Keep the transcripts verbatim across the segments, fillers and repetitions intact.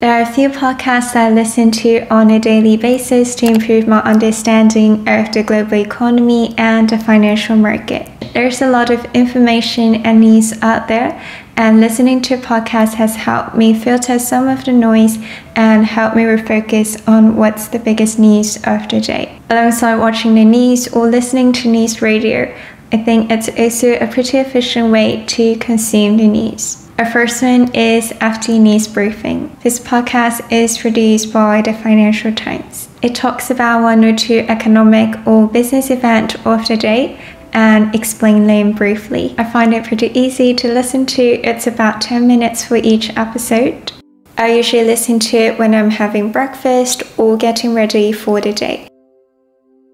There are a few podcasts I listen to on a daily basis to improve my understanding of the global economy and the financial market. There's a lot of information and news out there, and listening to podcasts has helped me filter some of the noise and help me refocus on what's the biggest news of the day. Alongside watching the news or listening to news radio, I think it's also a pretty efficient way to consume the news. Our first one is F T News Briefing. This podcast is produced by the Financial Times. It talks about one or two economic or business events of the day and explain them briefly. I find it pretty easy to listen to. It's about ten minutes for each episode. I usually listen to it when I'm having breakfast or getting ready for the day.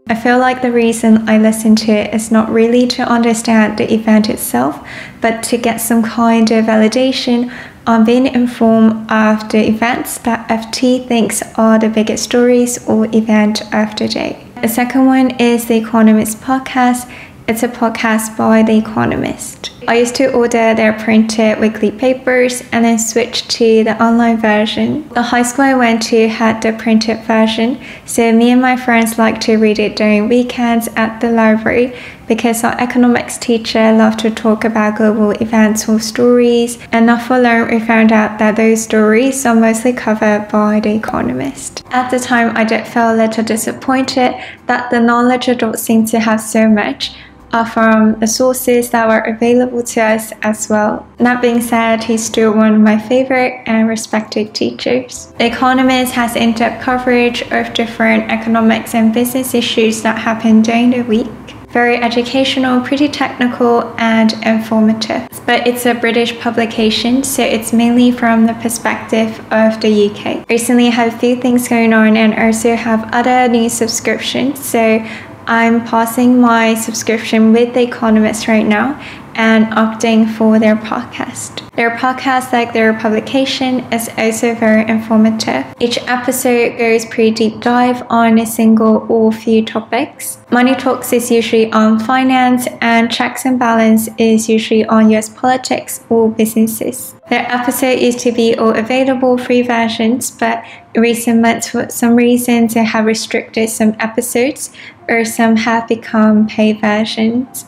I feel like the reason I listen to it is not really to understand the event itself, but to get some kind of validation on being informed of the events that F T thinks are the biggest stories or event of the day. The second one is The Economist Podcast. It's a podcast by The Economist. I used to order their printed weekly papers and then switch to the online version. The high school I went to had the printed version, so me and my friends liked to read it during weekends at the library because our economics teacher loved to talk about global events or stories, and not for long we found out that those stories are mostly covered by The Economist. At the time, I did feel a little disappointed that the knowledge adults seem to have so much are from the sources that were available to us as well. That being said, he's still one of my favorite and respected teachers. The Economist has in-depth coverage of different economics and business issues that happen during the week. Very educational, pretty technical and informative. But it's a British publication, so it's mainly from the perspective of the U K. Recently I have a few things going on and also have other new subscriptions, so I'm passing my subscription with The Economist right now and opting for their podcast. Their podcast, like their publication, is also very informative. Each episode goes pretty deep dive on a single or few topics. Money Talks is usually on finance, and Checks and Balance is usually on U S politics or businesses. Their episode used to be all available free versions, but in recent months, for some reasons, they have restricted some episodes, or some have become paid versions.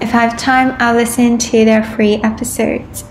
If I have time, I'll listen to their free episodes.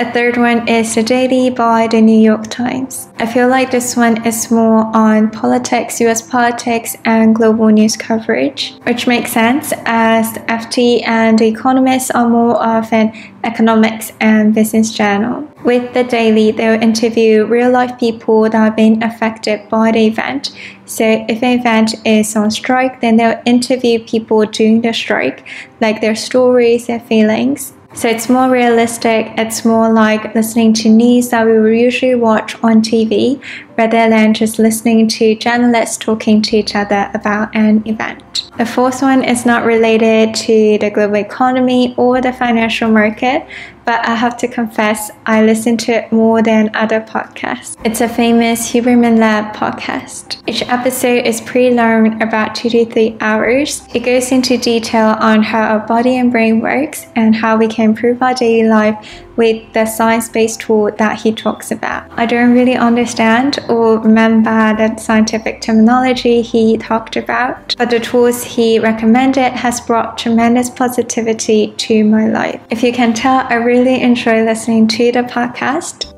A third one is The Daily by The New York Times. I feel like this one is more on politics, U S politics and global news coverage, which makes sense as F T and The Economist are more of an economics and business journal. With The Daily, they'll interview real-life people that have been affected by the event. So if an event is on strike, then they'll interview people during the strike, like their stories, their feelings. So it's more realistic, it's more like listening to news that we will usually watch on T V, rather than just listening to journalists talking to each other about an event. The fourth one is not related to the global economy or the financial market, but I have to confess I listen to it more than other podcasts. It's a famous Huberman Lab podcast. Each episode is pretty long, about two to three hours. It goes into detail on how our body and brain works and how we can improve our daily life with the science-based tool that he talks about. I don't really understand or remember the scientific terminology he talked about, but the tools he recommended has brought tremendous positivity to my life. If you can tell, I really enjoy listening to the podcast.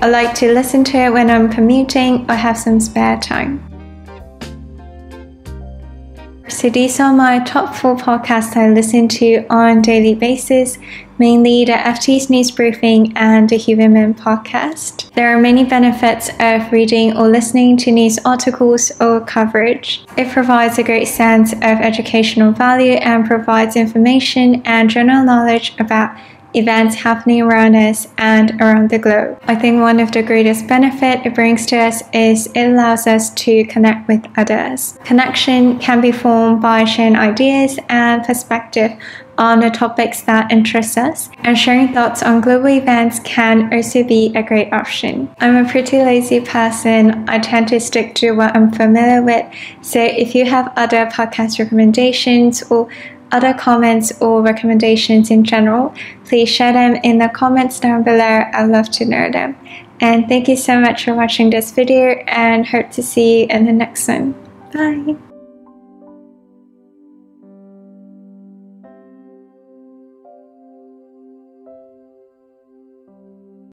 I like to listen to it when I'm commuting or have some spare time. So these are my top four podcasts I listen to on a daily basis, mainly the F T's News Briefing and the Huberman Podcast. There are many benefits of reading or listening to news articles or coverage. It provides a great sense of educational value and provides information and general knowledge about events happening around us and around the globe. I think one of the greatest benefits it brings to us is it allows us to connect with others. Connection can be formed by sharing ideas and perspective on the topics that interest us, and sharing thoughts on global events can also be a great option. I'm a pretty lazy person. I tend to stick to what I'm familiar with, so if you have other podcast recommendations or other comments or recommendations in general, please share them in the comments down below. I'd love to know them. And thank you so much for watching this video, and hope to see you in the next one. Bye!